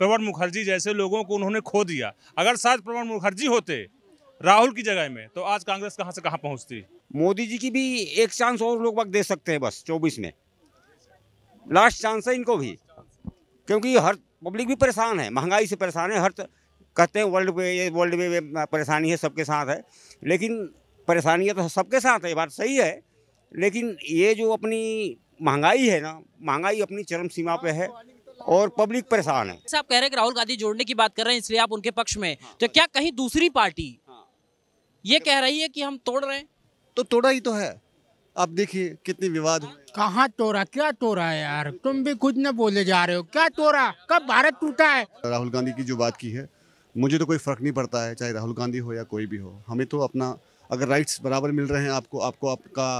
प्रवण मुखर्जी जैसे लोगों को उन्होंने खो दिया। अगर शायद प्रवण मुखर्जी होते राहुल की जगह में तो आज कांग्रेस कहां से कहां पहुंचती। मोदी जी की भी एक चांस और लोग दे सकते हैं, बस 24 में लास्ट चांस है इनको भी, क्योंकि हर पब्लिक भी परेशान है, महंगाई से परेशान है, हर कहते हैं वर्ल्ड में परेशानी है, सबके साथ है, लेकिन परेशानियाँ तो सबके साथ है, बात सही है, लेकिन ये जो अपनी महंगाई है ना, महंगाई अपनी चरम सीमा पे है और पब्लिक परेशान है। आप कह रहे हैं कि राहुल गांधी जोड़ने की बात कर रहे हैं इसलिए आप उनके पक्ष में, तो क्या कहीं दूसरी पार्टी ये कह रही है कि हम तोड़ रहे हैं? तो तोड़ा ही तो है, आप देखिए कितने विवाद हुए। कहाँ तोड़ा, क्या तोड़ा है यार, तुम भी खुद न बोले जा रहे हो, क्या तोड़ा, कब भारत टूटा है? राहुल गांधी की जो बात की है, मुझे तो कोई फर्क नहीं पड़ता है, चाहे राहुल गांधी हो या कोई भी हो, हमें तो अपना, अगर राइट्स बराबर मिल रहे हैं आपको आपका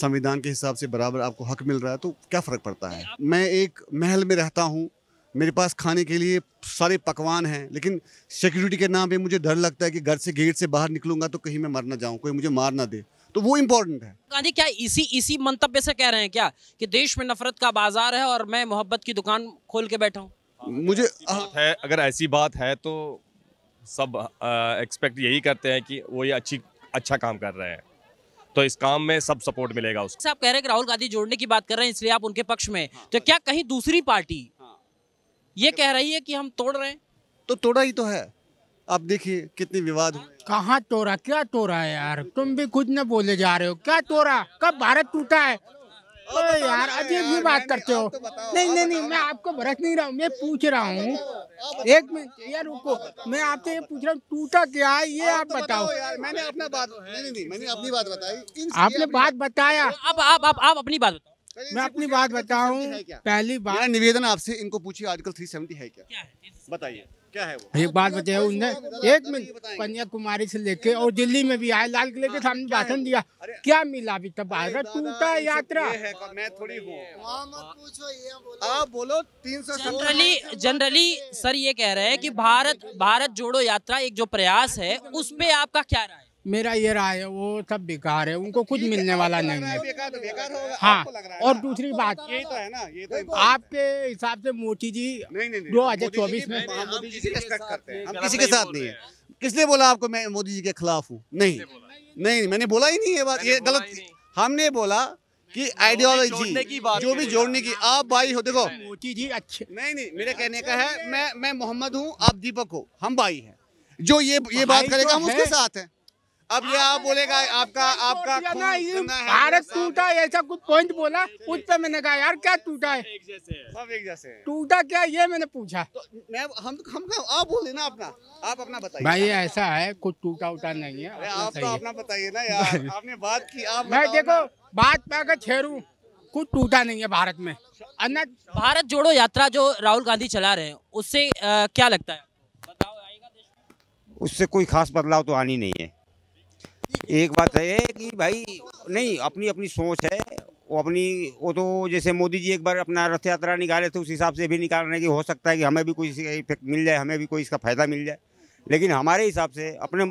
संविधान के हिसाब से बराबर आपको हक मिल रहा है तो क्या फ़र्क पड़ता है। मैं एक महल में रहता हूँ, मेरे पास खाने के लिए सारे पकवान हैं, लेकिन सिक्योरिटी के नाम पे मुझे डर लगता है कि घर से गेट से बाहर निकलूंगा तो कहीं मैं मर ना जाऊँ, कोई मुझे मार ना दे, तो वो इम्पोर्टेंट है। गांधी क्या इसी मंतव्य से कह रहे हैं क्या कि देश में नफरत का बाजार है और मैं मोहब्बत की दुकान खोल के बैठा हूँ? मुझे है, अगर ऐसी बात है तो सब एक्सपेक्ट यही करते हैं कि वो ये अच्छा काम कर रहे हैं, तो इस काम में सब सपोर्ट मिलेगा उसको। आप कह रहे हैं कि राहुल गांधी जोड़ने की बात कर रहे हैं इसलिए आप उनके पक्ष में, तो क्या कहीं दूसरी पार्टी ये कह रही है कि हम तोड़ रहे हैं? तो तोड़ा ही तो है, आप देखिए कितने विवाद हुए। कहाँ तोड़ा, क्या तोड़ा है यार, तुम भी खुद न बोले जा रहे हो, क्या तोड़ा, कब भारत टूटा है? अरे यार अजीब ही बात करते हो। नहीं, मैं आपको भड़क नहीं रहा हूँ, मैं पूछ रहा हूँ, एक मिनट यार रुको, मैं आपसे ये पूछ रहा हूँ टूटा क्या है ये आप बताओ। मैंने अपना बात, मैंने अपनी बात बताई, आपने बात बताया, अब आप अपनी बात बताओ। मैं अपनी बात बताऊं, पहली बार निवेदन आपसे, इनको पूछिए आर्टिकल 370 है क्या, बताइए क्या है वो, एक बात बताया उन्होंने, एक मिनट, कन्याकुमारी से लेके और दिल्ली में भी आए, लाल किले के सामने भाषण दिया, क्या मिला अभी तब? भारत टूटा यात्रा मैं थोड़ी हूँ, आप बोलो 370। जनरली सर ये कह रहे हैं कि भारत जोड़ो यात्रा एक जो प्रयास है उस पे आपका क्या राय? मेरा ये राय है वो सब बेकार है, उनको कुछ मिलने वाला नहीं है। बेकार हाँ, और दूसरी बात ये तो है ना, ये तो आपके हिसाब से मोदी जी 2024 में मोदी जी के साथ नहीं है। किसने बोला आपको मैं मोदी जी के खिलाफ हूँ? नहीं, मैंने बोला ही नहीं, ये बात ये गलत। हमने बोला कि आइडियोलॉजी जो भी जोड़ने की, आप भाई हो, देखो मोदी जी अच्छे नहीं, मेरे कहने का है, मैं मोहम्मद हूँ, आप दीपक हो, हम भाई हैं, जो ये बात करेगा हम उसके साथ हैं। अब ये आप बोलेगा आपका भारत टूटा ऐसा कुछ पॉइंट बोला, उस पर मैंने कहा यार क्या टूटा है, सब एक जैसे है, टूटा क्या ये मैंने पूछा। तो मैं हम आप बोले ना अपना, आप अपना बताइए भाई, ऐसा है कुछ टूटा उटा नहीं है, आप तो अपना बताइए ना यार, आपने बात की, आप मैं देखो बात पाकर छेड़ू, कुछ टूटा नहीं है भारत में। भारत जोड़ो यात्रा जो राहुल गांधी चला रहे हैं उससे क्या लगता है? उससे कोई खास बदलाव तो आनी नहीं है। एक बात है कि भाई नहीं, अपनी अपनी सोच है, वो तो जैसे मोदी जी एक बार अपना रथ यात्रा निकाले थे उस हिसाब से भी निकालने की, हो सकता है कि हमें भी कोई इसका इफेक्ट मिल जाए, हमें भी कोई इसका फ़ायदा मिल जाए, लेकिन हमारे हिसाब से अपने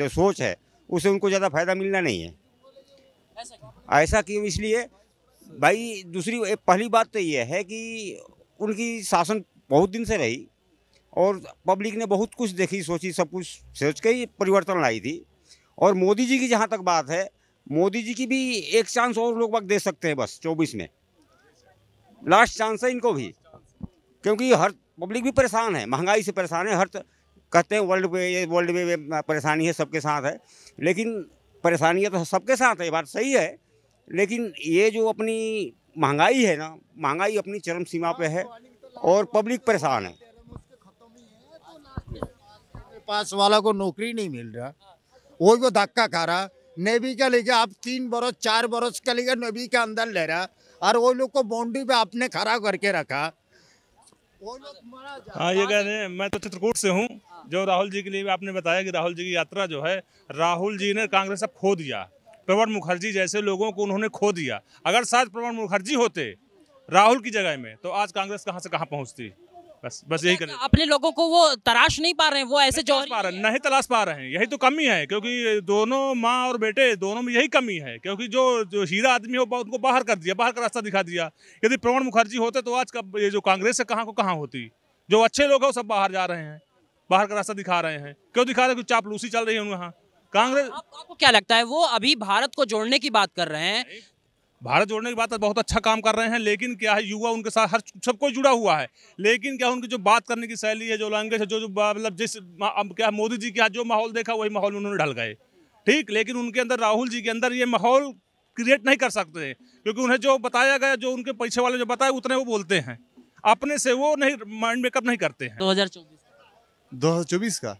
जो सोच है उससे उनको ज़्यादा फायदा मिलना नहीं है। ऐसा क्यों? इसलिए भाई पहली बात तो ये है कि उनकी शासन बहुत दिन से रही और पब्लिक ने बहुत कुछ देखी, सोची, सब कुछ सोच के ही परिवर्तन लाई थी। और मोदी जी की जहाँ तक बात है, मोदी जी की भी एक चांस और लोग दे सकते हैं, बस 24 में लास्ट चांस है इनको भी, क्योंकि हर पब्लिक भी परेशान है, महंगाई से परेशान है, हर कहते हैं वर्ल्ड में परेशानी है, सबके साथ है, लेकिन परेशानियाँ तो सबके साथ है, बात सही है, लेकिन ये जो अपनी महंगाई है ना, महंगाई अपनी चरम सीमा पे है और पब्लिक परेशान है। पास वाला को नौकरी नहीं मिल रहा, वो धक्का खा रहा, नेवी का लेके आप 3 बरस 4 बरस का लेकर नेवी के अंदर ले रहा और वो लोग को बाउंड्री पे आपने खड़ा करके रखा, वो लोग मरा जा। हाँ, ये कह रहे हैं, मैं तो चित्रकूट से हूँ, जो राहुल जी के लिए भी आपने बताया कि राहुल जी की यात्रा जो है, राहुल जी ने कांग्रेस अब खो दिया, प्रवण मुखर्जी जैसे लोगों को उन्होंने खो दिया। अगर शायद प्रवण मुखर्जी होते राहुल की जगह में तो आज कांग्रेस कहाँ से कहाँ पहुँचती। बस यही करना, अपने लोगों को वो तलाश नहीं पा रहे हैं, वो ऐसे जो नहीं तलाश पा रहे हैं, यही तो कमी है, क्योंकि दोनों माँ और बेटे दोनों में यही कमी है, क्योंकि जो हीरा आदमी हो उनको बाहर कर दिया, बाहर का रास्ता दिखा दिया। यदि प्रवण मुखर्जी होते तो आज का ये जो कांग्रेस है कहाँ को कहाँ होती। जो अच्छे लोग हैं सब बाहर जा रहे हैं, बाहर का रास्ता दिखा रहे हैं। क्यों दिखा रहे हैं? क्योंकि चापलूसी चल रही है वहाँ। कांग्रेस आपको क्या लगता है वो अभी भारत को जोड़ने की बात कर रहे हैं? भारत जोड़ने की बात बहुत अच्छा काम कर रहे हैं, लेकिन क्या है युवा उनके साथ हर सबको जुड़ा हुआ है, लेकिन क्या उनकी जो बात करने की शैली है, जो लैंग्वेज है, जो मतलब जिस क्या मोदी जी के यहाँ जो माहौल देखा वही माहौल उन्होंने ढल गए। ठीक, लेकिन उनके अंदर, राहुल जी के अंदर ये माहौल क्रिएट नहीं कर सकते हैं, क्योंकि उन्हें जो बताया गया, जो उनके पीछे वाले जो बताए उतने वो बोलते हैं, अपने से वो नहीं माइंड मेकअप नहीं करते हैं। 2024 का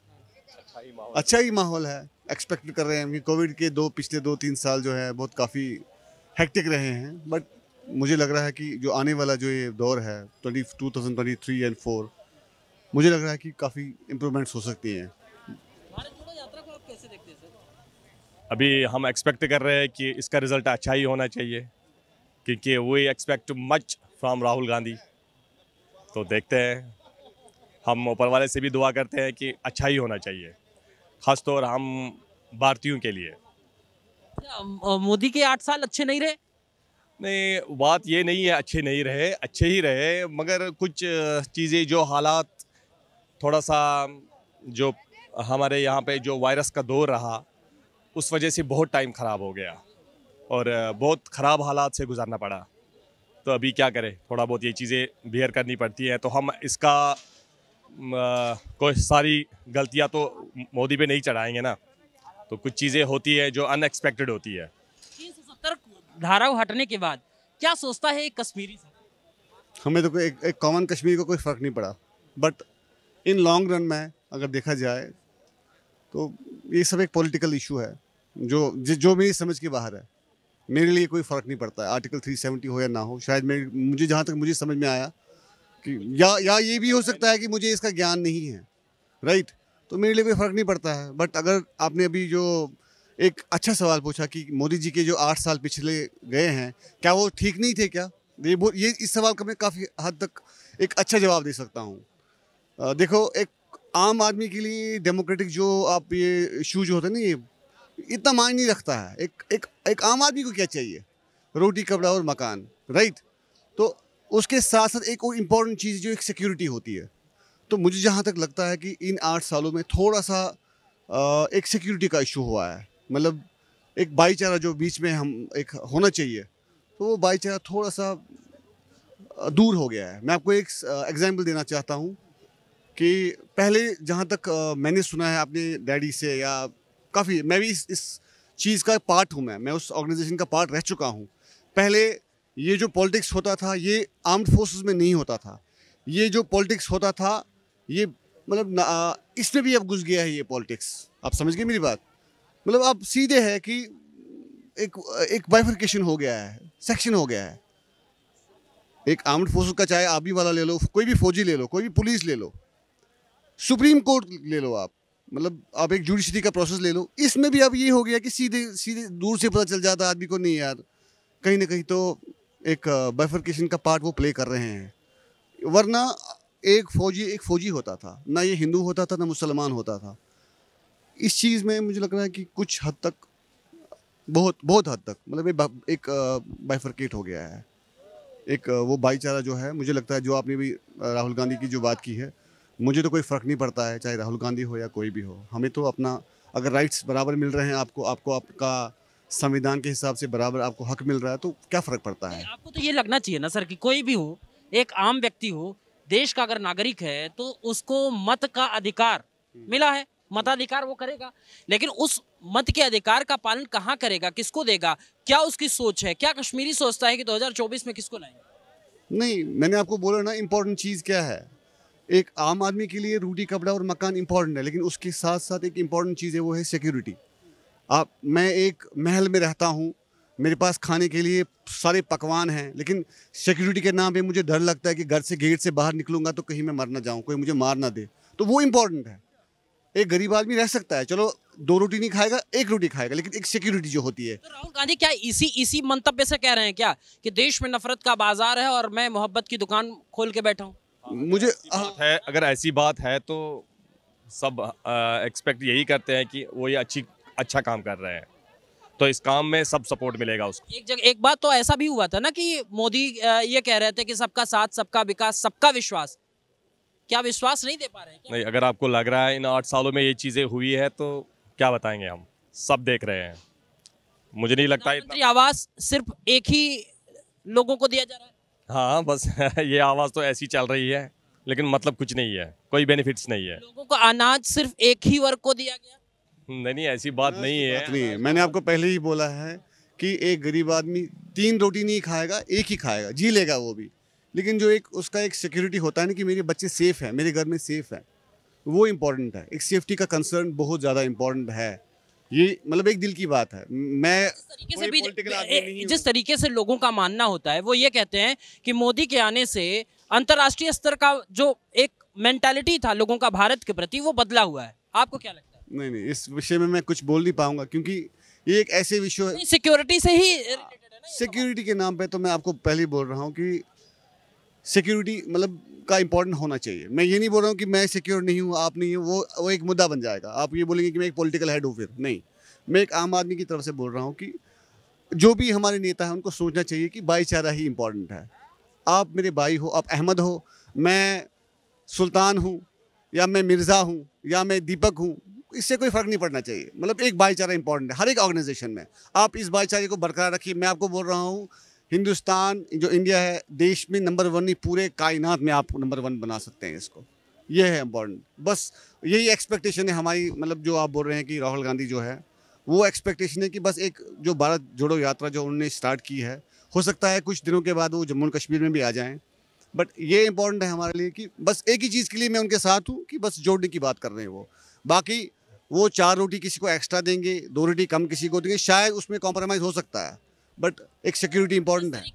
अच्छा ही माहौल है, एक्सपेक्ट कर रहे हैं कि कोविड के पिछले 2-3 साल जो है बहुत काफ़ी हेक्टिक रहे हैं, बट मुझे लग रहा है कि जो आने वाला जो ये दौर है 2023 एंड 2024, मुझे लग रहा है कि काफ़ी इम्प्रूवमेंट्स हो सकती हैं। भारत जोड़ो यात्रा को आप कैसे देखते हैं सर? अभी हम एक्सपेक्ट कर रहे हैं कि इसका रिजल्ट अच्छा ही होना चाहिए, क्योंकि we expect much from Rahul Gandhi. तो देखते हैं, हम ऊपर वाले से भी दुआ करते हैं कि अच्छा ही होना चाहिए, खासतौर हम भारतीयों के लिए। मोदी के 8 साल अच्छे नहीं रहे? नहीं, बात ये नहीं है अच्छे नहीं रहे, अच्छे ही रहे, मगर कुछ चीज़ें जो हालात, थोड़ा सा जो हमारे यहाँ पे जो वायरस का दौर रहा, उस वजह से बहुत टाइम ख़राब हो गया और बहुत ख़राब हालात से गुज़रना पड़ा। तो अभी क्या करें, थोड़ा बहुत ये चीज़ें बियर करनी पड़ती हैं। तो हम इसका कोई सारी गलतियाँ तो मोदी पे नहीं चढ़ाएंगे ना, तो कुछ चीज़ें होती है जो अनएक्सपेक्टेड होती है। 370 धारा हटने के बाद क्या सोचता है एक कश्मीरी साहब? हमें तो एक कॉमन कश्मीर को कोई फ़र्क नहीं पड़ा, बट इन लॉन्ग रन में अगर देखा जाए तो ये सब एक पॉलिटिकल इशू है जो मेरी समझ के बाहर है। मेरे लिए कोई फ़र्क नहीं पड़ता है, आर्टिकल 370 हो या ना हो। शायद मुझे जहाँ तक मुझे समझ में आया कि या ये भी हो सकता है कि मुझे इसका ज्ञान नहीं है, राइट, तो मेरे लिए कोई फ़र्क नहीं पड़ता है। बट अगर आपने अभी जो एक अच्छा सवाल पूछा कि मोदी जी के जो 8 साल पिछले गए हैं क्या वो ठीक नहीं थे, क्या ये इस सवाल का मैं काफ़ी हद तक एक अच्छा जवाब दे सकता हूँ। देखो, एक आम आदमी के लिए डेमोक्रेटिक जो आप ये इशू जो होते हैं ना, ये इतना मान नहीं रखता है। एक आम आदमी को क्या चाहिए? रोटी, कपड़ा और मकान, राइट। तो उसके साथ साथ एक वो इम्पोर्टेंट चीज़ जो एक सिक्योरिटी होती है। तो मुझे जहाँ तक लगता है कि इन 8 सालों में थोड़ा सा एक सिक्योरिटी का इशू हुआ है, मतलब एक भाईचारा जो बीच में हम एक होना चाहिए, तो वो भाईचारा थोड़ा सा दूर हो गया है। मैं आपको एक एग्जांपल देना चाहता हूँ कि पहले जहाँ तक मैंने सुना है अपने डैडी से, या काफ़ी मैं भी इस चीज़ का पार्ट हूँ, मैं उस ऑर्गेनाइजेशन का पार्ट रह चुका हूँ। पहले ये जो पॉलिटिक्स होता था ये आर्म्ड फोर्सेस में नहीं होता था। ये जो पॉलिटिक्स होता था ये मतलब इसमें भी अब घुस गया है ये पॉलिटिक्स। आप समझ गए मेरी बात? मतलब आप सीधे है कि एक बाइफर्केशन हो गया है, सेक्शन हो गया है। एक आर्म्ड फोर्स का चाहे आर्मी वाला ले लो, कोई भी फौजी ले लो, कोई भी पुलिस ले लो, सुप्रीम कोर्ट ले लो, आप मतलब आप एक जुडिशरी का प्रोसेस ले लो, इसमें भी अब ये हो गया कि सीधे दूर से पता चल जाता है आदमी को, नहीं यार कहीं ना कहीं तो एक बाइफर्केशन का पार्ट वो प्ले कर रहे हैं। वरना एक फौजी होता था ना, ये हिंदू होता था ना मुसलमान होता था। इस चीज़ में मुझे लग रहा है कि कुछ हद तक, बहुत हद तक मतलब एक बाइफरकेट हो गया है। एक वो भाईचारा जो है, मुझे लगता है जो आपने भी राहुल गांधी की जो बात की है, मुझे तो कोई फ़र्क नहीं पड़ता है, चाहे राहुल गांधी हो या कोई भी हो। हमें तो अपना, अगर राइट्स बराबर मिल रहे हैं आपको आपका संविधान के हिसाब से बराबर आपको हक मिल रहा है, तो क्या फ़र्क पड़ता है? आपको तो ये लगना चाहिए ना सर कि कोई भी हो, एक आम व्यक्ति हो, देश का अगर नागरिक है तो उसको मत का अधिकार मिला है, मताधिकार वो करेगा, लेकिन उस मत के अधिकार का पालन कहाँ करेगा, किसको देगा, क्या उसकी सोच है? क्या कश्मीरी सोचता है कि 2024 में किसको लाएंगे? नहीं, मैंने आपको बोला ना इम्पोर्टेंट चीज़ क्या है। एक आम आदमी के लिए रोटी, कपड़ा और मकान इम्पोर्टेंट है, लेकिन उसके साथ साथ एक इम्पॉर्टेंट चीज़ है, वो है सिक्योरिटी। मैं एक महल में रहता हूँ, मेरे पास खाने के लिए सारे पकवान हैं, लेकिन सिक्योरिटी के नाम पे मुझे डर लगता है कि घर से गेट से बाहर निकलूंगा तो कहीं मैं मर ना जाऊँ, कोई मुझे मार ना दे। तो वो इम्पोर्टेंट है। एक गरीब आदमी रह सकता है, चलो 2 रोटी नहीं खाएगा, 1 रोटी खाएगा, लेकिन एक सिक्योरिटी जो होती है। तो राहुल गांधी क्या इसी मंतव्य से कह रहे हैं क्या कि देश में नफरत का बाजार है और मैं मोहब्बत की दुकान खोल के बैठा हूँ? मुझे है, अगर ऐसी बात है तो सब एक्सपेक्ट यही करते हैं कि वो ये अच्छा काम कर रहे हैं, तो इस काम में सब सपोर्ट मिलेगा उसको। एक बात तो ऐसा भी हुआ था ना कि मोदी ये कह रहे थे कि सबका साथ, सबका विकास, सबका विश्वास, क्या विश्वास नहीं दे पा रहे हैं क्या? नहीं, अगर आपको लग रहा है इन 8 सालों में ये चीज़ें हुई है तो क्या बताएंगे, हम सब देख रहे हैं। मुझे नहीं लगता है आवाज सिर्फ एक ही लोगों को दिया जा रहा है। हाँ, बस ये आवाज़ तो ऐसी चल रही है, लेकिन मतलब कुछ नहीं है, कोई बेनिफिट्स नहीं है। लोगों को अनाज सिर्फ एक ही वर्ग को दिया गया। नहीं, ऐसी बात नहीं है, मैंने आपको पहले ही बोला है कि एक गरीब आदमी 3 रोटी नहीं खाएगा, एक ही खाएगा, जी लेगा वो भी। लेकिन जो एक उसका एक सिक्योरिटी होता है ना कि मेरे बच्चे सेफ़ हैं, मेरे घर में सेफ़ है, वो इम्पोर्टेंट है। एक सेफ्टी का कंसर्न बहुत ज़्यादा इम्पोर्टेंट है। ये मतलब एक दिल की बात है। मैं जिस तरीके से लोगों का मानना होता है वो ये कहते हैं कि मोदी के आने से अंतर्राष्ट्रीय स्तर का जो एक मेंटालिटी था लोगों का भारत के प्रति, वो बदला हुआ है। आपको क्या लगता है? नहीं, इस विषय में मैं कुछ बोल नहीं पाऊंगा क्योंकि ये एक ऐसे विषय है, सिक्योरिटी से ही रिलेटेड है ना। सिक्योरिटी के नाम पे तो मैं आपको पहले ही बोल रहा हूँ कि सिक्योरिटी मतलब का इम्पोर्टेंट होना चाहिए। मैं ये नहीं बोल रहा हूँ कि मैं सिक्योर नहीं हूँ, आप नहीं हो, वो एक मुद्दा बन जाएगा। आप ये बोलेंगे कि मैं एक पॉलिटिकल हेड हूँ, फिर नहीं। मैं एक आम आदमी की तरफ से बोल रहा हूँ कि जो भी हमारे नेता हैं उनको सोचना चाहिए कि भाईचारा ही इम्पोर्टेंट है। आप मेरे भाई हो, आप अहमद हो, मैं सुल्तान हूँ, या मैं मिर्ज़ा हूँ, या मैं दीपक हूँ, इससे कोई फ़र्क नहीं पड़ना चाहिए। मतलब एक भाईचारा इंपॉर्टेंट है हर एक ऑर्गेनाइजेशन में। आप इस भाईचारे को बरकरार रखिए। मैं आपको बोल रहा हूँ हिंदुस्तान जो इंडिया है, देश में नंबर 1 नहीं, पूरे कायनात में आप नंबर 1 बना सकते हैं इसको। ये है इम्पोर्टेंट। बस यही एक्सपेक्टेशन है हमारी। मतलब जो आप बोल रहे हैं कि राहुल गांधी जो है, वो एक्सपेक्टेशन है कि बस एक जो भारत जोड़ो यात्रा जो उन्होंने स्टार्ट की है, हो सकता है कुछ दिनों के बाद वो जम्मू कश्मीर में भी आ जाएँ। बट ये इम्पोर्टेंट है हमारे लिए कि बस एक ही चीज़ के लिए मैं उनके साथ हूँ कि बस जोड़ने की बात कर रहे हैं वो। बाकी वो 4 रोटी किसी को एक्स्ट्रा देंगे, 2 रोटी कम किसी को देंगे, शायद उसमें कॉम्प्रोमाइज़ हो सकता है। बट एक सिक्योरिटी इंपॉर्टेंट है।